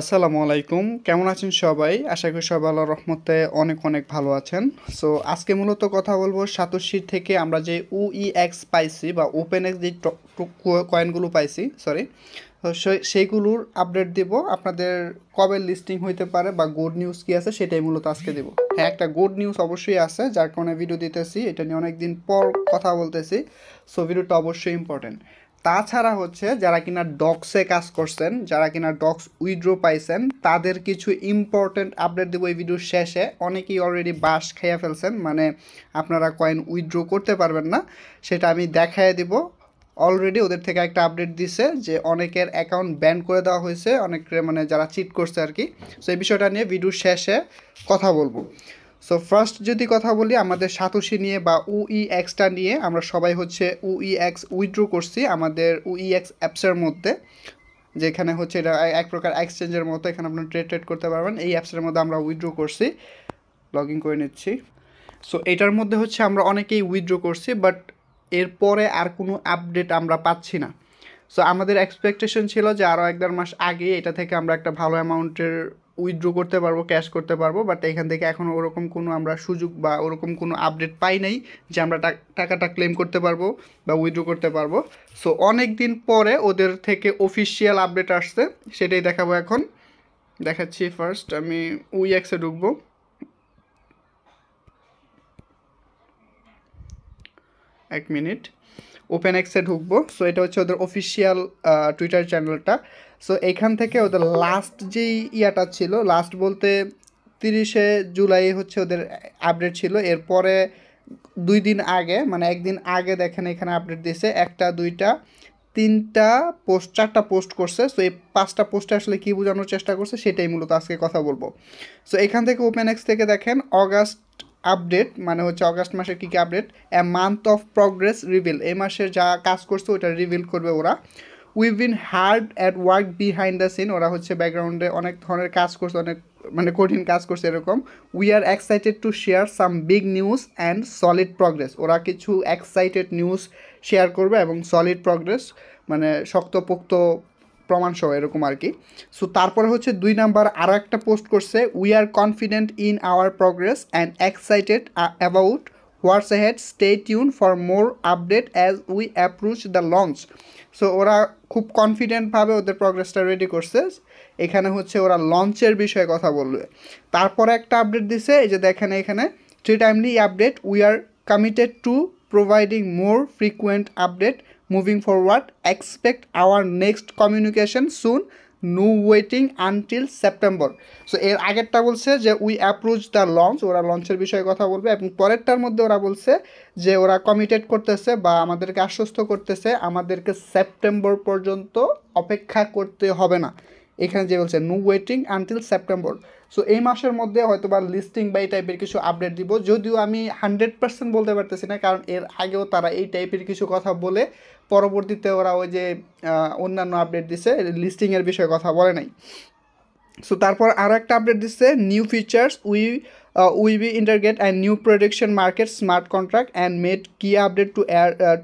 আসসালামু আলাইকুম, কেমন আছেন সবাই? আশা করি সবাই আল্লাহর রহমতে অনেক ভালো আছেন। সো আজকে মূলত কথা বলবো সাতোশির থেকে আমরা যে OEX পাইছি বা ওপেনএক্স যে কয়েনগুলো পাইছি, সেইগুলোর আপডেট দেব। আপনাদের কবে লিস্টিং হইতে পারে বা গুড নিউজ কী আছে সেটাই মূলত আজকে দেব। হ্যাঁ, একটা গুড নিউজ অবশ্যই আছে, যার কারণে ভিডিও দিতেছি, এটা নিয়ে অনেক দিন পর কথা বলতেছি। সো ভিডিওটা অবশ্যই ইম্পর্টেন্ট। তাছাড়া হচ্ছে যারা কিনা ডগসে কাজ করছেন, যারা কিনা ডগস উইথড্র পাইছেন, তাদের কিছু ইম্পর্টেন্ট আপডেট দেবো এই ভিডিওর শেষে। অনেকেই অলরেডি বাস খেয়ে ফেলছেন, মানে আপনারা কয়েন উইথড্র করতে পারবেন না, সেটা আমি দেখাই দিব। অলরেডি ওদের থেকে একটা আপডেট দিছে যে অনেকের অ্যাকাউন্ট ব্যান করে দেওয়া হয়েছে, অনেকের মানে যারা চিট করছে আর কি। সো এই বিষয়টা নিয়ে ভিডিওর শেষে কথা বলবো। সো ফার্স্ট যদি কথা বলি আমাদের সাতোশি নিয়ে বা OEXটা নিয়ে, আমরা সবাই হচ্ছে OEX উইথড্র করছি আমাদের OEX অ্যাপসের মধ্যে, যেখানে হচ্ছে এটা এক প্রকার এক্সচেঞ্জের মতো, এখানে আপনারা ট্রেড করতে পারবেন। এই অ্যাপসের মধ্যে আমরা উইথড্র করছি, লগ ইন করে নিচ্ছি। সো এটার মধ্যে হচ্ছে আমরা অনেকেই উইথড্র করছি, বাট এরপরে আর কোনো আপডেট আমরা পাচ্ছি না। সো আমাদের এক্সপেকটেশন ছিল যে আরও এক দেড় মাস আগে এটা থেকে আমরা একটা ভালো অ্যামাউন্টের উইথড্র করতে পারবো, ক্যাশ করতে পারবো, বাট এখান থেকে এখনও ওরকম কোনো আমরা সুযোগ বা ওরকম কোনো আপডেট পাই নাই যে আমরা টাকাটা ক্লেম করতে পারবো বা উইথড্র করতে পারবো। সো অনেক দিন পরে ওদের থেকে অফিসিয়াল আপডেট আসছে, সেটাই দেখাবো এখন। দেখাচ্ছি, ফার্স্ট আমি OEX-এ ঢুকবো। এক মিনিট, OpenX-এ ঢুকবো। সো এটা হচ্ছে ওদের অফিসিয়াল টুইটার চ্যানেলটা। সো এখান থেকে ওদের লাস্ট যেই ইয়াটা ছিল, লাস্ট বলতে 30শে জুলাই হচ্ছে ওদের আপডেট ছিল। এরপরে 2 দিন আগে, মানে 1 দিন আগে দেখেন এখানে আপডেট দিয়েছে, 1টা 2টা 3টা পোস্ট 4টা পোস্ট করছে। সো এই 5টা পোস্টে আসলে কী বোঝানোর চেষ্টা করছে সেটাই মূলত আজকে কথা বলবো। সো এখান থেকে OpenX থেকে দেখেন অগাস্ট আপডেট, মানে হচ্ছে অগাস্ট মাসের কী কী update, a month of progress reveal, এই মাসের যা কাজ করছে ওটা রিভিল করবে ওরা। We've been hard at work behind the scene, ওরা হচ্ছে ব্যাকগ্রাউন্ডে অনেক ধরনের কাজ করছে, অনেক মানে কঠিন কাজ করছে এরকম। We are excited to share some big news and solid progress, ওরা কিছু এক্সাইটেড নিউজ শেয়ার করবে এবং সলিড প্রগ্রেস মানে শক্তপোক্ত প্রমাণসহ এরকম আর কি। সো তারপরে হচ্ছে 2 নাম্বার আরও একটা পোস্ট করছে, we are confident in our progress and excited about what's ahead, stay tune for more update as we approach the launch. So ওরা খুব কনফিডেন্টভাবে ওদের প্রগ্রেসটা রেডি করছে। এখানে হচ্ছে ওরা লঞ্চের বিষয়ে কথা বলবে। তারপরে একটা আপডেট দিছে, এই যে দেখেন এখানে 3 timely update, we are committed to providing more frequent update moving forward, expect our next communication soon, no waiting until September. So এর আগেরটা বলছে যে উই অ্যাপ্রোচ দ্য লঞ্চ, ওরা লঞ্চের বিষয়ে কথা বলবে, এবং পরেরটার মধ্যে ওরা বলছে যে ওরা কমিটেড করতেছে বা আমাদেরকে আশ্বস্ত করতেছে আমাদেরকে সেপ্টেম্বর পর্যন্ত অপেক্ষা করতে হবে না। এখানে যে বলছে no waiting until September. So এই মাসের মধ্যে হয়তো বা লিস্টিং বা এই টাইপের কিছু আপডেট দিব, যদিও আমি 100% বলতে পারতেছি না, কারণ এর আগেও তারা এই টাইপের কিছু কথা বলে পরবর্তীতে ওরা ওই যে অন্যান্য আপডেট দিছে, লিস্টিংয়ের বিষয়ে কথা বলে নাই। সো তারপর আরও একটা আপডেট দিচ্ছে, new features we be integrate and new prediction market smart contract and made key update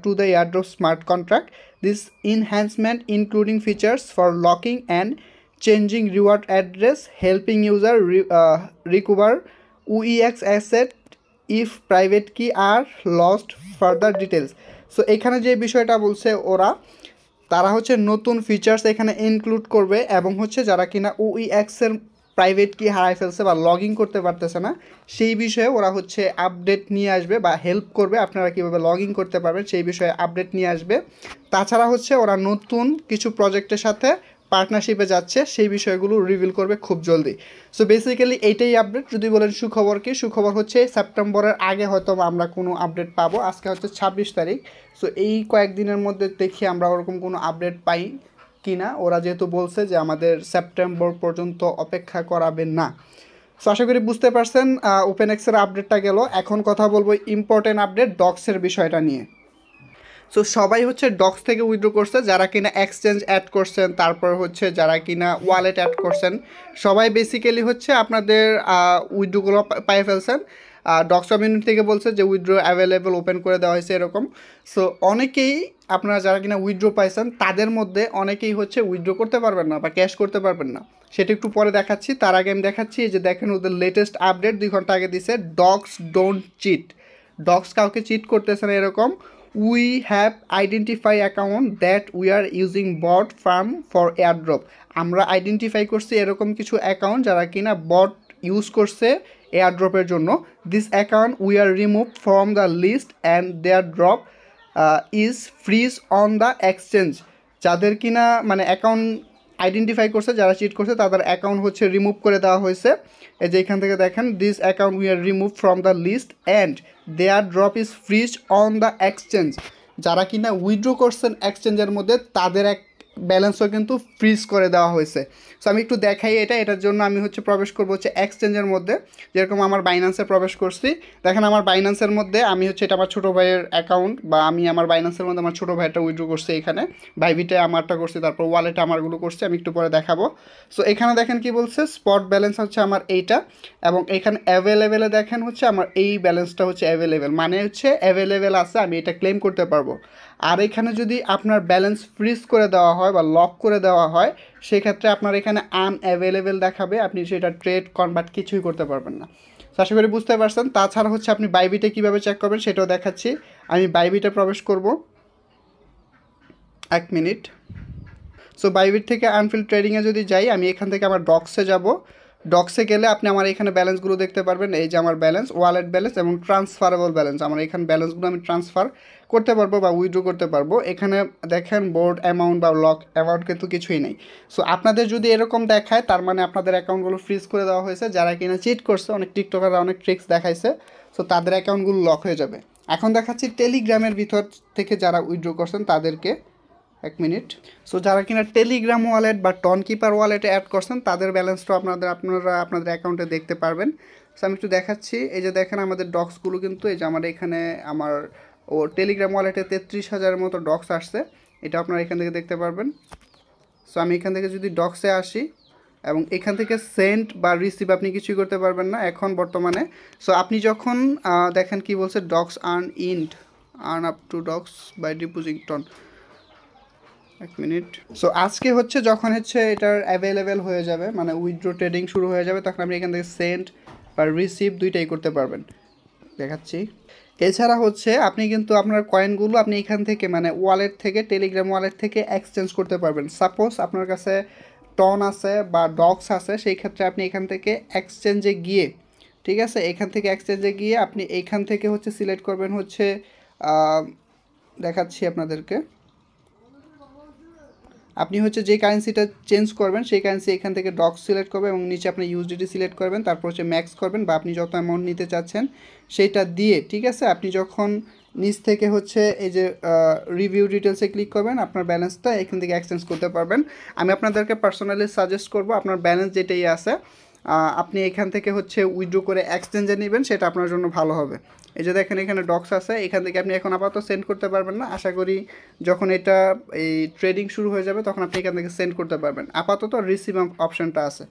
to the airdrop smart contract, this enhancement including features for locking and changing reward address, helping user recover OEX asset if private key are lost, further details. So এখানে যে বিষয়টা বলছে ওরা, তারা হচ্ছে নতুন features এখানে include করবে, এবং হচ্ছে যারা কিনা OEX-এর প্রাইভেট কি হারাই ফেলছে বা লগ ইন করতে পারতেছে না, সেই বিষয়ে ওরা হচ্ছে আপডেট নিয়ে আসবে বা হেল্প করবে আপনারা কীভাবে লগ ইন করতে পারবেন সেই বিষয়ে আপডেট নিয়ে আসবে। তাছাড়া হচ্ছে ওরা নতুন কিছু প্রজেক্টের সাথে পার্টনারশিপে যাচ্ছে, সেই বিষয়গুলো রিভিল করবে খুব জলদি। সো বেসিক্যালি এইটাই আপডেট। যদি বলেন সুখবর কি, সুখবর হচ্ছে সেপ্টেম্বরের আগে হয়তো আমরা কোনো আপডেট পাবো। আজকে হচ্ছে 26 তারিখ। সো এই কয়েকদিনের মধ্যে দেখি আমরা ওরকম কোনো আপডেট পাই কি না। ওরা যেহেতু বলছে যে আমাদের সেপ্টেম্বর পর্যন্ত অপেক্ষা করাবে না। সো আশা করি বুঝতে পারছেন OpenX-এর আপডেটটা গেল। এখন কথা বলবো ইম্পর্টেন্ট আপডেট ডগসের বিষয়টা নিয়ে। সো সবাই হচ্ছে ডগস থেকে উইথড্র করছে, যারা কিনা এক্সচেঞ্জ অ্যাড করছেন, তারপর হচ্ছে যারা কিনা ওয়ালেট অ্যাড করছেন, সবাই বেসিক্যালি হচ্ছে আপনাদের উইথড্রগুলো পাইয়ে ফেলছেন। ডগস কমিউনিটি থেকে বলছে যে উইথড্র অ্যাভেলেবল ওপেন করে দেওয়া হয়েছে এরকম। সো অনেকেই আপনারা যারা কিনা উইথড্র পাইছেন তাদের মধ্যে অনেকেই হচ্ছে উইথড্র করতে পারবেন না বা ক্যাশ করতে পারবেন না, সেটা একটু পরে দেখাচ্ছি। তার আগে আমি দেখাচ্ছি যে দেখেন ওদের লেটেস্ট আপডেট 2 ঘন্টা আগে দিছে, ডগস ডোন্ট চিট, ডগস কাউকে চিট করতেছে না এরকম। We have identify account that we are using bot farm for airdrop. আমরা আইডেন্টিফাই করছি এরকম কিছু অ্যাকাউন্ট যারা কিনা বট ইউজ করছে এয়ারড্রপের জন্য। This account we are remove from the list and their drop is freeze on the exchange. যাদের কিনা মানে অ্যাকাউন্ট আইডেন্টিফাই করছে যারা চিট করছে তাদের অ্যাকাউন্ট হচ্ছে রিমুভ করে দেওয়া হয়েছে। এই যে এখান থেকে দেখেন, this account we are remove from the list and their drop is freeze on the exchange. যারা কিনা উইথড্র করছেন এক্সচেঞ্জের মধ্যে তাদের এক ব্যালেন্সও কিন্তু ফ্রিজ করে দেওয়া হয়েছে। সো আমি একটু দেখাই এটা, এটার জন্য আমি হচ্ছে প্রবেশ করবো হচ্ছে এক্সচেঞ্জের মধ্যে। যেরকম আমার বাইন্যান্সে প্রবেশ করছি, দেখেন আমার বাইন্যান্সের মধ্যে আমি হচ্ছে এটা আমার ছোটো ভাইয়ের অ্যাকাউন্ট, বা আমি আমার বাইন্যান্সের মধ্যে আমার ছোটো ভাইটা উইথড্র করছি, এখানে বাইবিটে আমারটা করছি, তারপর ওয়ালেটে আমারগুলো করছি, আমি একটু পরে দেখাবো। সো এখানে দেখেন কি বলছে, স্পট ব্যালেন্স হচ্ছে আমার এইটা, এবং এখানে অ্যাভেলেবেলে দেখেন হচ্ছে আমার এই ব্যালেন্সটা হচ্ছে অ্যাভেলেবেল, মানে হচ্ছে অ্যাভেলেবেল আছে, আমি এটা ক্লেম করতে পারবো। আর এখানে যদি আপনার ব্যালেন্স ফ্রিজ করে দেওয়া হয় বা লক করে দেওয়া হয় সেক্ষেত্রে আপনার এখানে আনঅ্যাভেলেবেল দেখাবে, আপনি সেটা ট্রেড কনভার্ট কিছুই করতে পারবেন না। আশা করি বুঝতে পারছেন। তাছাড়া হচ্ছে আপনি বাইবিটে কীভাবে চেক করবেন সেটাও দেখাচ্ছি। আমি বাইবিটে প্রবেশ করব, 1 মিনিট। সো বাইবিট থেকে আনফিল্ড ট্রেডিংয়ে যদি যাই, আমি এখান থেকে আমার ডগসে যাব। ডগসে গেলে আপনি আমার এখানে ব্যালেন্সগুলো দেখতে পারবেন, এই যে আমার ব্যালেন্স, ওয়ালেট ব্যালেন্স এবং ট্রান্সফারেবল ব্যালেন্স। আমার এখানে ব্যালেন্সগুলো আমি ট্রান্সফার করতে পারবো বা উইথড্র করতে পারবো। এখানে দেখেন বোর্ড অ্যামাউন্ট বা লক অ্যামাউন্ট কিন্তু কিছুই নেই। সো আপনাদের যদি এরকম দেখায় তার মানে আপনাদের অ্যাকাউন্টগুলো ফ্রিজ করে দেওয়া হয়েছে, যারা কিনা চিট করছে। অনেক টিকটকাররা অনেক ট্রিক্স দেখাইছে, সো তাদের অ্যাকাউন্টগুলো লক হয়ে যাবে। এখন দেখাচ্ছি টেলিগ্রামের ভিতর থেকে যারা উইথড্র করছেন তাদেরকে, 1 মিনিট। সো যারা কিনা টেলিগ্রাম ওয়ালেট বা টন কিপার ওয়ালেটে অ্যাড করছেন তাদের ব্যালেন্সটা আপনারা আপনাদের অ্যাকাউন্টে দেখতে পারবেন। সো আমি একটু দেখাচ্ছি, এই যে দেখেন আমাদের ডগসগুলো কিন্তু, এই যে আমার এখানে আমার ও টেলিগ্রাম ওয়ালেটে 33,000 মতো ডগস আসছে, এটা আপনারা এখান থেকে দেখতে পারবেন। সো আমি এখান থেকে যদি ডগসে আসি এবং এখান থেকে সেন্ড বা রিসিভ আপনি কিছুই করতে পারবেন না এখন বর্তমানে। সো আপনি যখন দেখেন কি বলছে, Dogs earn int earn up to Dogs by deposit TON, 1 minute. So আজকে হচ্ছে যখন হচ্ছে এটার অ্যাভেলেবেল হয়ে যাবে, মানে উইথড্র ট্রেডিং শুরু হয়ে যাবে, তখন আপনি এখান থেকে সেন্ড বা রিসিভ দুইটাই করতে পারবেন, দেখাচ্ছি। এছাড়া হচ্ছে আপনি কিন্তু আপনার কয়েনগুলো আপনি এখান থেকে মানে ওয়ালেট থেকে, টেলিগ্রাম ওয়ালেট থেকে এক্সচেঞ্জ করতে পারবেন। সাপোজ আপনার কাছে টন আছে বা ডগস আছে, সেই ক্ষেত্রে আপনি এখান থেকে এক্সচেঞ্জে গিয়ে, ঠিক আছে, এখান থেকে এক্সচেঞ্জে গিয়ে আপনি এখান থেকে হচ্ছে সিলেক্ট করবেন হচ্ছে, দেখাচ্ছি আপনাদেরকে, আপনি হচ্ছে যে কারেন্সিটা চেঞ্জ করবেন সেই কারেন্সি এখান থেকে ডগস সিলেক্ট করবেন এবং নিচে আপনি ইউএসডিটি সিলেক্ট করবেন, তারপর হচ্ছে ম্যাক্স করবেন বা আপনি যত অ্যামাউন্ট নিতে চাচ্ছেন সেইটা দিয়ে, ঠিক আছে। আপনি যখন নিচ থেকে হচ্ছে এই যে রিভিউ ডিটেলসে ক্লিক করবেন, আপনার ব্যালেন্সটা এখান থেকে এক্সচেঞ্জ করতে পারবেন। আমি আপনাদেরকে পার্সোনালি সাজেস্ট করবো আপনার ব্যালেন্স যেটাই আছে আপনি এখান থেকে হচ্ছে উইথড্র করে এক্সচেঞ্জে নেবেন, সেটা আপনার জন্য ভালো হবে। এই যে দেখেন এখানে ডগস আছে, এখান থেকে আপনি এখন আপাতত সেন্ড করতে পারবেন না, আশা করি যখন এটা এই ট্রেডিং শুরু হয়ে যাবে তখন আপনি এখান থেকে সেন্ড করতে পারবেন। আপাতত রিসিভ অপশানটা আছে,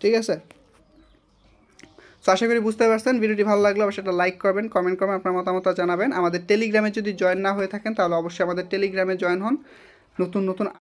ঠিক আছে। সো আশা করি বুঝতে পারছেন। ভিডিওটি ভালো লাগলে অবশ্যই একটা লাইক করবেন, কমেন্ট করবেন, আপনার মতামত জানাবেন। আমাদের টেলিগ্রামে যদি জয়েন না হয়ে থাকেন তাহলে অবশ্যই আমাদের টেলিগ্রামে জয়েন হন। নতুন নতুন